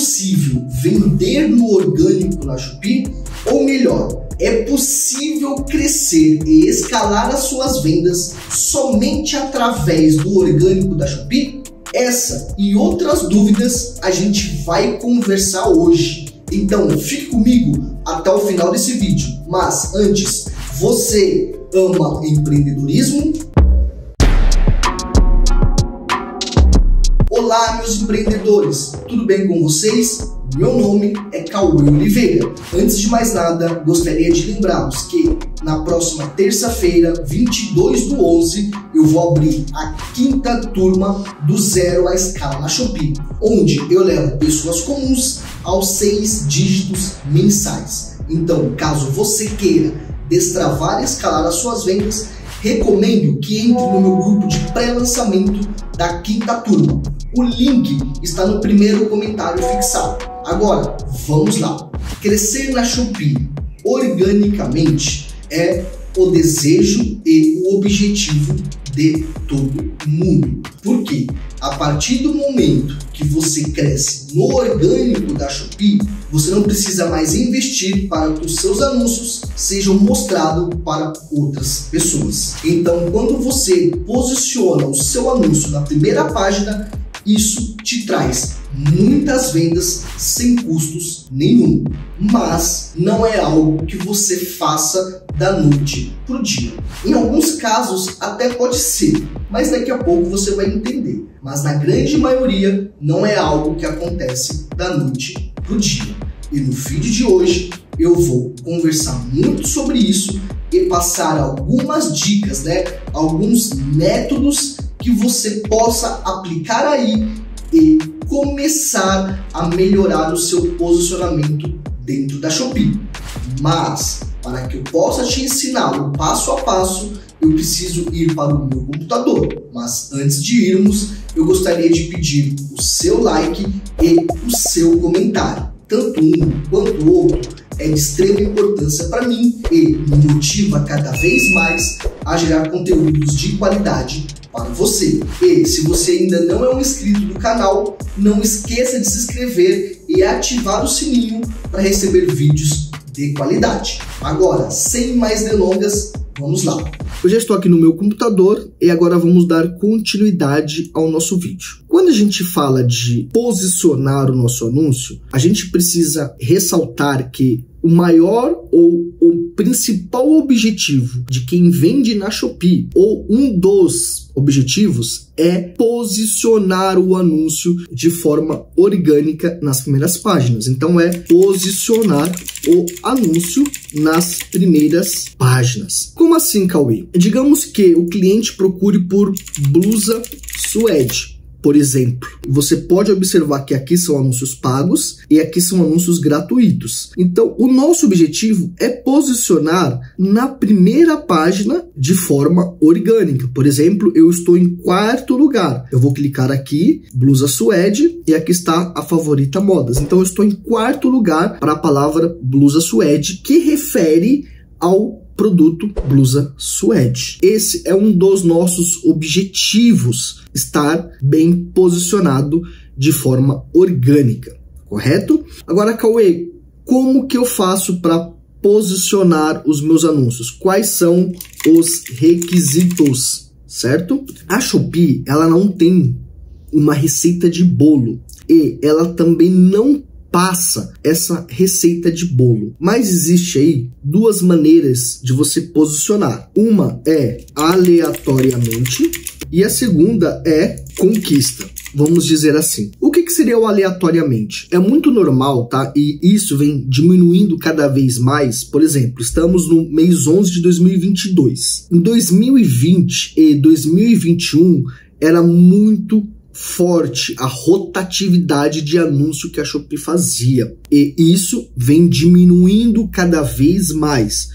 possível vender no orgânico na Shopee, ou melhor, é possível crescer e escalar as suas vendas somente através do orgânico da Shopee? Essa e outras dúvidas a gente vai conversar hoje. Então fique comigo até o final desse vídeo. Mas antes, você ama empreendedorismo? Olá, meus empreendedores, tudo bem com vocês? Meu nome é Cauê Oliveira. Antes de mais nada, gostaria de lembrá-los que na próxima terça-feira, 22/11, eu vou abrir a 5ª turma do Zero à Escala na Shopee, onde eu levo pessoas comuns aos 6 dígitos mensais. Então, caso você queira destravar e escalar as suas vendas, recomendo que entre no meu grupo de pré-lançamento da 5ª turma. O link está no primeiro comentário fixado. Agora, vamos lá. Crescer na Shopee organicamente é o desejo e o objetivo de todo mundo. Porque a partir do momento que você cresce no orgânico da Shopee, você não precisa mais investir para que os seus anúncios sejam mostrados para outras pessoas. Então, quando você posiciona o seu anúncio na primeira página, isso te traz muitas vendas sem custos nenhum, mas não é algo que você faça da noite para o dia. Em alguns casos até pode ser, mas daqui a pouco você vai entender. Mas na grande maioria não é algo que acontece da noite para o dia. E no vídeo de hoje eu vou conversar muito sobre isso e passar algumas dicas, alguns métodos que você possa aplicar aí e começar a melhorar o seu posicionamento dentro da Shopee. Mas para que eu possa te ensinar o passo a passo, eu preciso ir para o meu computador. Mas antes de irmos, eu gostaria de pedir o seu like e o seu comentário. Tanto um quanto o outro é de extrema importância para mim e me motiva cada vez mais a gerar conteúdos de qualidade para você. E se você ainda não é um inscrito do canal, não esqueça de se inscrever e ativar o sininho para receber vídeos de qualidade. Agora, sem mais delongas, vamos lá. Eu já estou aqui no meu computador e agora vamos dar continuidade ao nosso vídeo. Quando a gente fala de posicionar o nosso anúncio, a gente precisa ressaltar que o maior ou o principal objetivo de quem vende na Shopee, ou um dos objetivos, é posicionar o anúncio de forma orgânica nas primeiras páginas. Então é posicionar o anúncio nas primeiras páginas. Como assim, Cauê? Digamos que o cliente procure por blusa suede, por exemplo. Você pode observar que aqui são anúncios pagos e aqui são anúncios gratuitos. Então, o nosso objetivo é posicionar na primeira página de forma orgânica. Por exemplo, eu estou em 4º lugar. Eu vou clicar aqui, blusa suede, e aqui está a favorita modas. Então, eu estou em 4º lugar para a palavra blusa suede, que refere ao produto blusa suede. Esse é um dos nossos objetivos, estar bem posicionado de forma orgânica, correto? Agora, Cauê, como que eu faço para posicionar os meus anúncios? Quais são os requisitos, certo? A Shopee, ela não tem uma receita de bolo e ela também não passa essa receita de bolo. Mas existe aí duas maneiras de você posicionar. Uma é aleatoriamente e a segunda é conquista. Vamos dizer assim. O que seria o aleatoriamente? É muito normal, tá? E isso vem diminuindo cada vez mais. Por exemplo, estamos no mês 11 de 2022. Em 2020 e 2021 era muito forte a rotatividade de anúncio que a Shopee fazia, e isso vem diminuindo cada vez mais.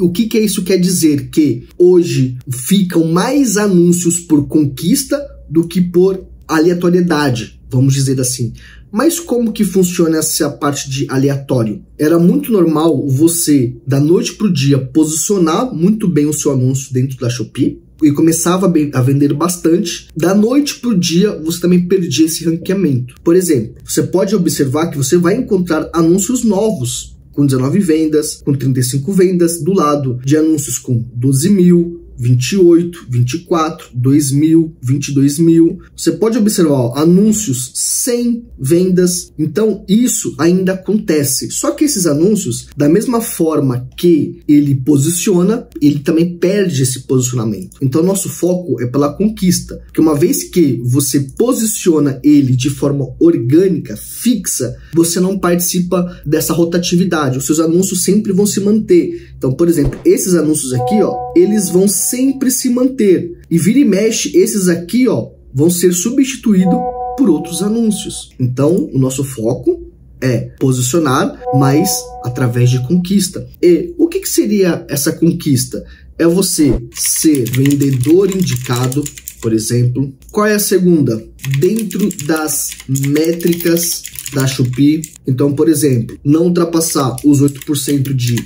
O que isso quer dizer? Que hoje ficam mais anúncios por conquista do que por aleatoriedade, vamos dizer assim. Mas como que funciona essa parte de aleatório? Era muito normal você, da noite para o dia, posicionar muito bem o seu anúncio dentro da Shopee, e começava a vender bastante, da noite para o dia você também perdia esse ranqueamento. Por exemplo, você pode observar que você vai encontrar anúncios novos com 19 vendas, com 35 vendas, do lado de anúncios com 12 mil, 28, 24, 2.000, 22.000. Você pode observar, ó, anúncios sem vendas. Então isso ainda acontece. Só que esses anúncios, da mesma forma que ele posiciona, ele também perde esse posicionamento. Então nosso foco é pela conquista, porque uma vez que você posiciona ele de forma orgânica, fixa, você não participa dessa rotatividade. Os seus anúncios sempre vão se manter. Então, por exemplo, esses anúncios aqui, ó, eles vão sempre se manter, e vira e mexe esses aqui, ó, vão ser substituídos por outros anúncios. Então o nosso foco é posicionar, mas através de conquista. E o que seria essa conquista? É você ser vendedor indicado, por exemplo. Qual é a segunda? Dentro das métricas da Shopee. Então, por exemplo, não ultrapassar os 8% de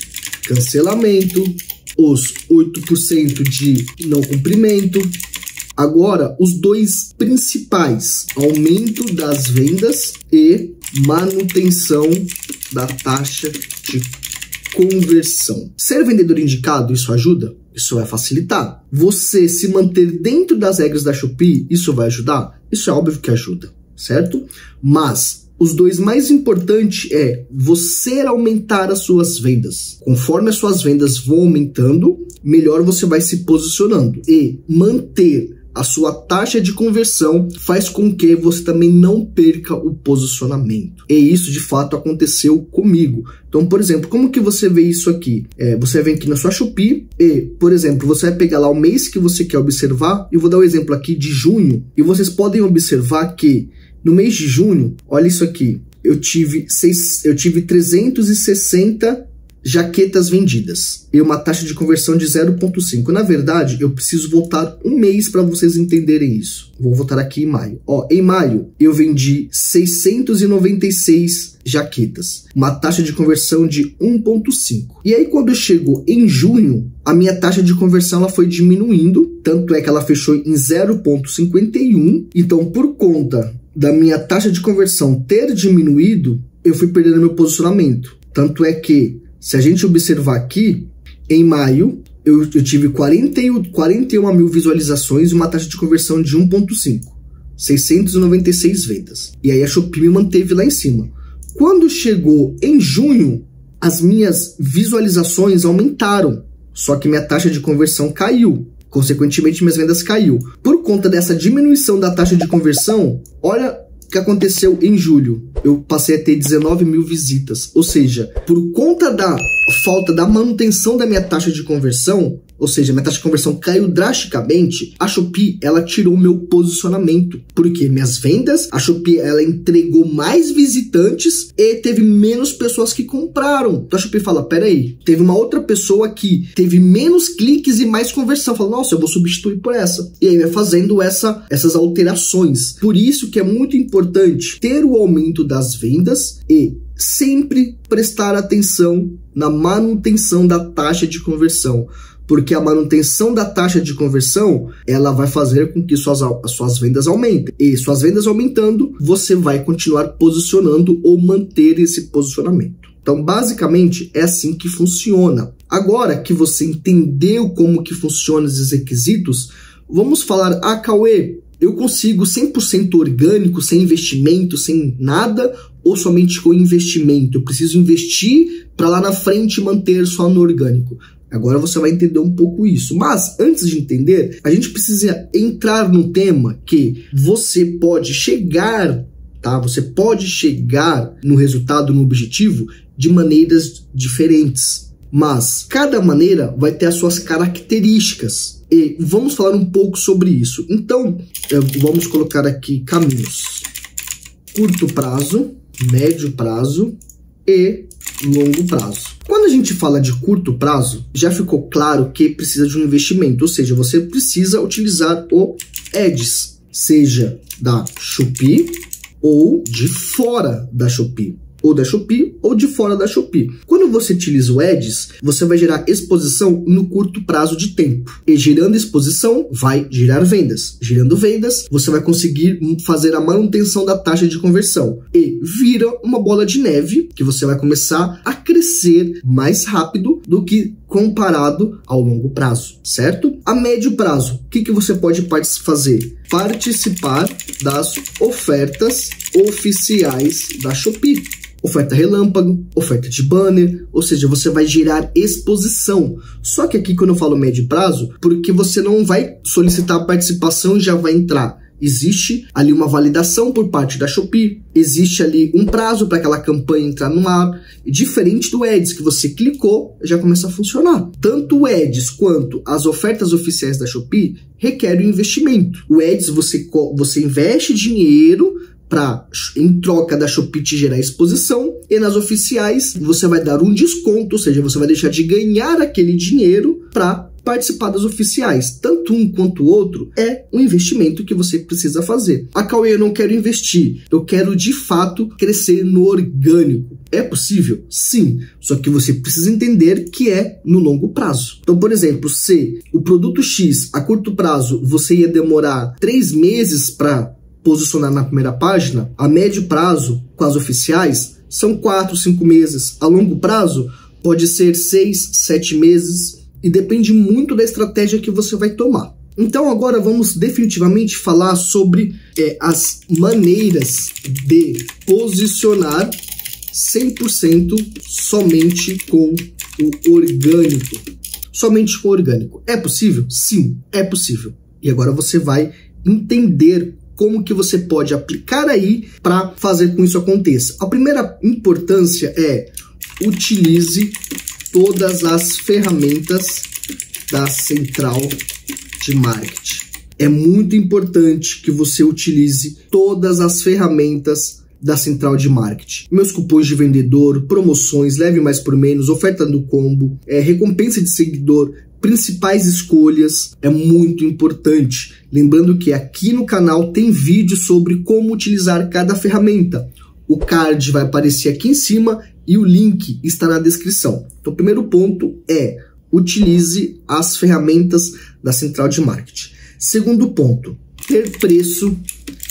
cancelamento, os 8% de não cumprimento. Agora, os dois principais, aumento das vendas e manutenção da taxa de conversão. Ser vendedor indicado, isso ajuda? Isso vai facilitar. Você se manter dentro das regras da Shopee, isso vai ajudar? Isso é óbvio que ajuda, certo? Mas os dois mais importantes é você aumentar as suas vendas. Conforme as suas vendas vão aumentando, melhor você vai se posicionando. E manter a sua taxa de conversão faz com que você também não perca o posicionamento. E isso de fato aconteceu comigo. Então, por exemplo, como que você vê isso aqui? Você vem aqui na sua Shopee e, por exemplo, você vai pegar lá o mês que você quer observar. Eu vou dar um exemplo aqui de junho. E vocês podem observar que no mês de junho, olha isso aqui, eu tive 360 jaquetas vendidas e uma taxa de conversão de 0,5. Na verdade, eu preciso voltar um mês para vocês entenderem isso. Vou voltar aqui em maio. Ó, em maio, eu vendi 696 jaquetas, uma taxa de conversão de 1,5. E aí, quando chegou em junho, a minha taxa de conversão ela foi diminuindo, tanto é que ela fechou em 0,51. Então, por conta da minha taxa de conversão ter diminuído, eu fui perdendo meu posicionamento. Tanto é que, se a gente observar aqui, em maio eu tive 41 mil visualizações e uma taxa de conversão de 1,5, 696 vendas. E aí a Shopee me manteve lá em cima. Quando chegou em junho, as minhas visualizações aumentaram, só que minha taxa de conversão caiu. Consequentemente, minhas vendas caiu. Por conta dessa diminuição da taxa de conversão, olha o que aconteceu em julho. Eu passei a ter 19 mil visitas. Ou seja, por conta da falta da manutenção da minha taxa de conversão, ou seja, minha taxa de conversão caiu drasticamente, a Shopee, ela tirou o meu posicionamento. Porque minhas vendas, a Shopee, ela entregou mais visitantes e teve menos pessoas que compraram. Então a Shopee fala, peraí, teve uma outra pessoa que teve menos cliques e mais conversão. Fala, nossa, eu vou substituir por essa. E aí vai fazendo essas alterações. Por isso que é muito importante ter o aumento das vendas e sempre prestar atenção na manutenção da taxa de conversão. Porque a manutenção da taxa de conversão, ela vai fazer com que as suas vendas aumentem. E suas vendas aumentando, você vai continuar posicionando ou manter esse posicionamento. Então, basicamente, é assim que funciona. Agora que você entendeu como que funcionam esses requisitos, vamos falar, ah, Cauê, eu consigo 100% orgânico, sem investimento, sem nada, ou somente com investimento? Eu preciso investir para lá na frente manter só no orgânico. Agora você vai entender um pouco isso. Mas antes de entender, a gente precisa entrar num tema que você pode chegar, tá? Você pode chegar no resultado, no objetivo, de maneiras diferentes. Mas cada maneira vai ter as suas características. E vamos falar um pouco sobre isso. Então, vamos colocar aqui caminhos. Curto prazo, médio prazo e longo prazo. Quando a gente fala de curto prazo, já ficou claro que precisa de um investimento, ou seja, você precisa utilizar o Ads, seja da Shopee ou de fora da Shopee. ou da Shopee ou de fora da Shopee. Quando você utiliza o Ads, você vai gerar exposição no curto prazo de tempo. E gerando exposição, vai gerar vendas. Gerando vendas, você vai conseguir fazer a manutenção da taxa de conversão. E vira uma bola de neve que você vai começar a crescer mais rápido do que comparado ao longo prazo, certo? A médio prazo, o que que você pode fazer? Participar das ofertas oficiais da Shopee. Oferta relâmpago, oferta de banner, ou seja, você vai gerar exposição. Só que aqui quando eu falo médio prazo, porque você não vai solicitar a participação e já vai entrar. Existe ali uma validação por parte da Shopee, existe ali um prazo para aquela campanha entrar no ar, diferente do Ads, que você clicou, já começa a funcionar. Tanto o Ads quanto as ofertas oficiais da Shopee requerem um investimento. O Ads, você investe dinheiro para, em troca da Shopee, te gerar exposição, e nas oficiais você vai dar um desconto, ou seja, você vai deixar de ganhar aquele dinheiro para participar das oficiais. Tanto um quanto o outro é um investimento que você precisa fazer. Ah, Cauê, eu não quero investir, eu quero de fato crescer no orgânico. É possível? Sim, só que você precisa entender que é no longo prazo. Então, por exemplo, se o produto X a curto prazo você ia demorar 3 meses para posicionar na primeira página, a médio prazo com as oficiais são 4, 5 meses, a longo prazo pode ser 6, 7 meses. E depende muito da estratégia que você vai tomar. Então agora vamos definitivamente falar sobre as maneiras de posicionar 100% somente com o orgânico. Somente com o orgânico. É possível? Sim, é possível. E agora você vai entender como que você pode aplicar aí para fazer com que isso aconteça. A primeira importância é utilize todas as ferramentas da central de marketing. É muito importante que você utilize todas as ferramentas da central de marketing. Meus cupons de vendedor, promoções, leve mais por menos, oferta do combo, recompensa de seguidor, principais escolhas, é muito importante. Lembrando que aqui no canal tem vídeo sobre como utilizar cada ferramenta. O card vai aparecer aqui em cima e o link está na descrição. Então, o primeiro ponto é: utilize as ferramentas da central de marketing. Segundo ponto, ter preço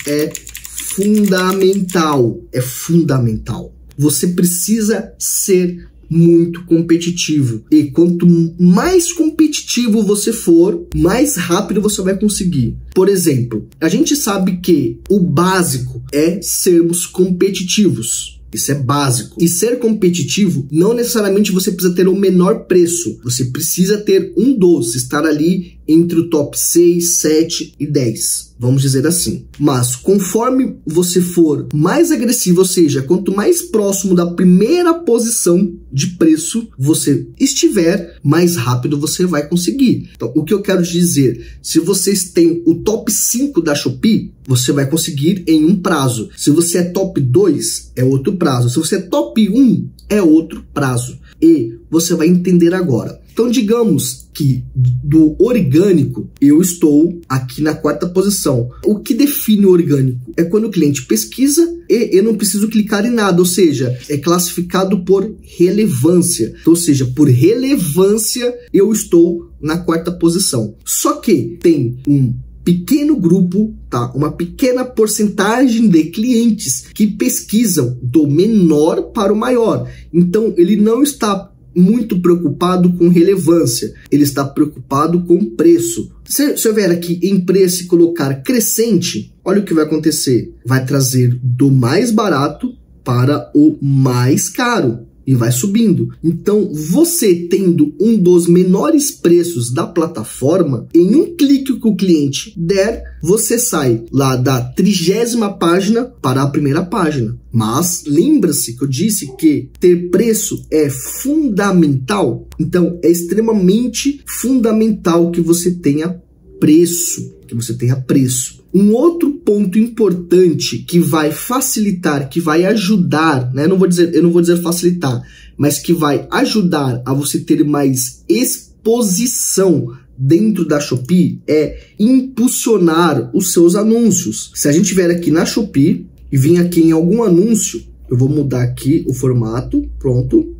é fundamental. É fundamental. Você precisa ser muito competitivo. E quanto mais competitivo você for, mais rápido você vai conseguir. Por exemplo, a gente sabe que o básico é sermos competitivos. Isso é básico. E ser competitivo, não necessariamente você precisa ter o menor preço. Você precisa ter um dos, estar ali entre o top 6, 7 e 10. Vamos dizer assim. Mas conforme você for mais agressivo, ou seja, quanto mais próximo da primeira posição de preço você estiver, mais rápido você vai conseguir. Então, o que eu quero dizer, se vocês têm o top 5 da Shopee, você vai conseguir em um prazo. Se você é top 2, é outro prazo. Se você é top 1, é outro prazo. E você vai entender agora. Então, digamos que do orgânico, eu estou aqui na 4ª posição. O que define o orgânico? É quando o cliente pesquisa e eu não preciso clicar em nada, ou seja, é classificado por relevância. Então, ou seja, por relevância, eu estou na 4ª posição. Só que tem um pequeno grupo, tá? Uma pequena porcentagem de clientes que pesquisam do menor para o maior. Então, ele não está muito preocupado com relevância, ele está preocupado com preço. Se houver aqui em preço e colocar crescente, olha o que vai acontecer. Vai trazer do mais barato para o mais caro e vai subindo. Então, você tendo um dos menores preços da plataforma, em um clique que o cliente der, você sai lá da 30ª página para a 1ª página. Mas lembra-se que eu disse que ter preço é fundamental. Então, é extremamente fundamental que você tenha preço, que você tenha preço. Um outro ponto importante que vai facilitar, que vai ajudar, né? Eu não vou dizer facilitar, mas que vai ajudar a você ter mais exposição dentro da Shopee é impulsionar os seus anúncios. Se a gente vier aqui na Shopee e vir aqui em algum anúncio, Eu vou mudar aqui o formato, pronto.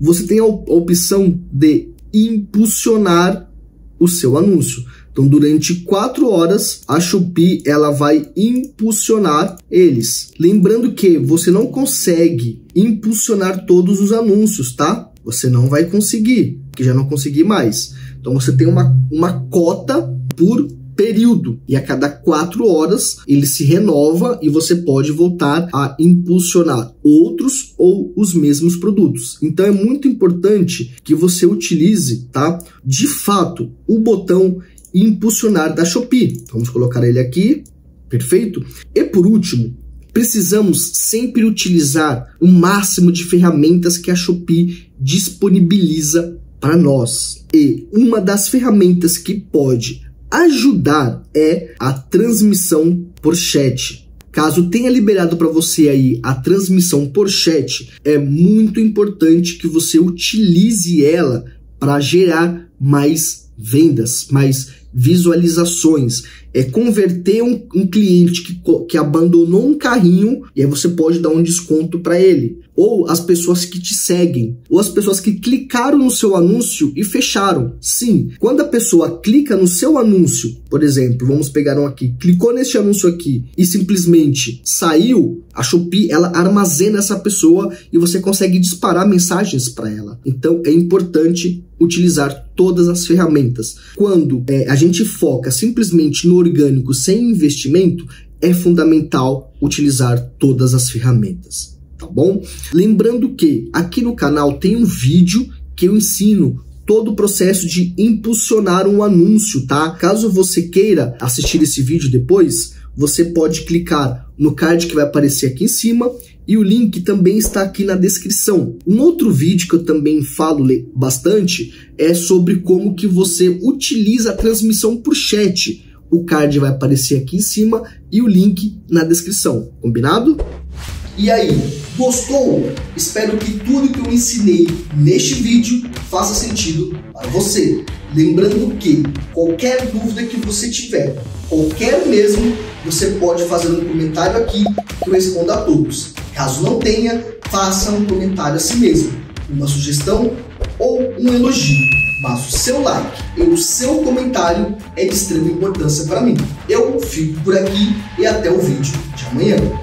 Você tem a opção de impulsionar o seu anúncio. Então, durante 4 horas, a Shopee ela vai impulsionar eles. Lembrando que você não consegue impulsionar todos os anúncios, tá? Você não vai conseguir, porque já não consegui mais. Então, você tem uma cota por período. E a cada 4 horas, ele se renova e você pode voltar a impulsionar outros ou os mesmos produtos. Então, é muito importante que você utilize, tá? De fato, o botão impulsionar da Shopee. Vamos colocar ele aqui. Perfeito? E por último, precisamos sempre utilizar o máximo de ferramentas que a Shopee disponibiliza para nós. E uma das ferramentas que pode ajudar é a transmissão por chat. Caso tenha liberado para você aí a transmissão por chat, é muito importante que você utilize ela para gerar mais vendas, mais visualizações, é converter um cliente que abandonou um carrinho, e aí você pode dar um desconto para ele, ou as pessoas que te seguem, ou as pessoas que clicaram no seu anúncio e fecharam. Sim, quando a pessoa clica no seu anúncio, por exemplo, vamos pegar um aqui, clicou neste anúncio aqui e simplesmente saiu, a Shopee ela armazena essa pessoa e você consegue disparar mensagens para ela. Então é importante utilizar todas as ferramentas. Quando a gente foca simplesmente no orgânico sem investimento, é fundamental utilizar todas as ferramentas, tá bom? Lembrando que aqui no canal tem um vídeo que eu ensino todo o processo de impulsionar um anúncio, tá? Caso você queira assistir esse vídeo depois, você pode clicar no card que vai aparecer aqui em cima, e o link também está aqui na descrição. Um outro vídeo que eu também falo bastante é sobre como que você utiliza a transmissão por chat. O card vai aparecer aqui em cima e o link na descrição, combinado? E aí, gostou? Espero que tudo que eu ensinei neste vídeo faça sentido para você. Lembrando que qualquer dúvida que você tiver, qualquer mesmo, você pode fazer um comentário aqui que eu responda a todos. Caso não tenha, faça um comentário a si mesmo, uma sugestão ou um elogio. Mas o seu like e o seu comentário é de extrema importância para mim. Eu fico por aqui e até o vídeo de amanhã.